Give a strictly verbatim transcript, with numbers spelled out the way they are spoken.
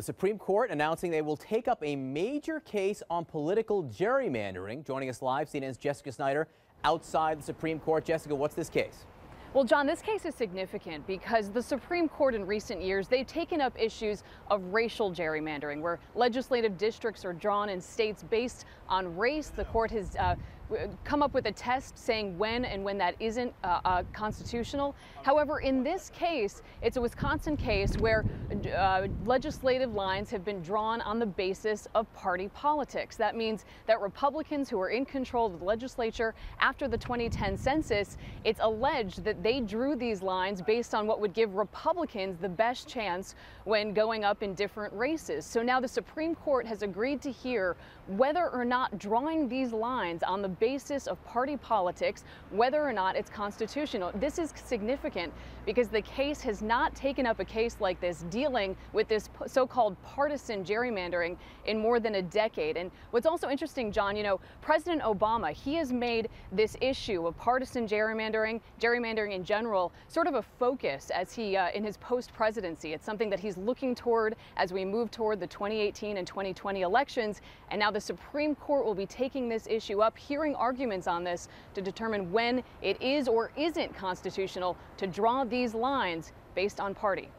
The Supreme Court announcing they will take up a major case on political gerrymandering. Joining us live, C N N's Jessica Snyder outside the Supreme Court. Jessica, what's this case? Well, John, this case is significant because the Supreme Court in recent years, they've taken up issues of racial gerrymandering, where legislative districts are drawn in states based on race. The court has uh, come up with a test saying when and when that isn't uh, uh, constitutional. However, in this case, it's a Wisconsin case where uh, legislative lines have been drawn on the basis of party politics. That means that Republicans who are in control of the legislature after the twenty ten census, it's alleged that they drew these lines based on what would give Republicans the best chance when going up in different races. So now the Supreme Court has agreed to hear whether or not drawing these lines on the basis of party politics, whether or not it's constitutional. This is significant because the case has not taken up a case like this dealing with this so-called partisan gerrymandering in more than a decade. And what's also interesting, John, you know, President Obama, he has made this issue of partisan gerrymandering, gerrymandering in general, sort of a focus as he uh, in his post-presidency. It's something that he's looking toward as we move toward the twenty eighteen and twenty twenty elections. And now the Supreme Court will be taking this issue up, hearing arguments on this to determine when it is or isn't constitutional to draw these lines based on party.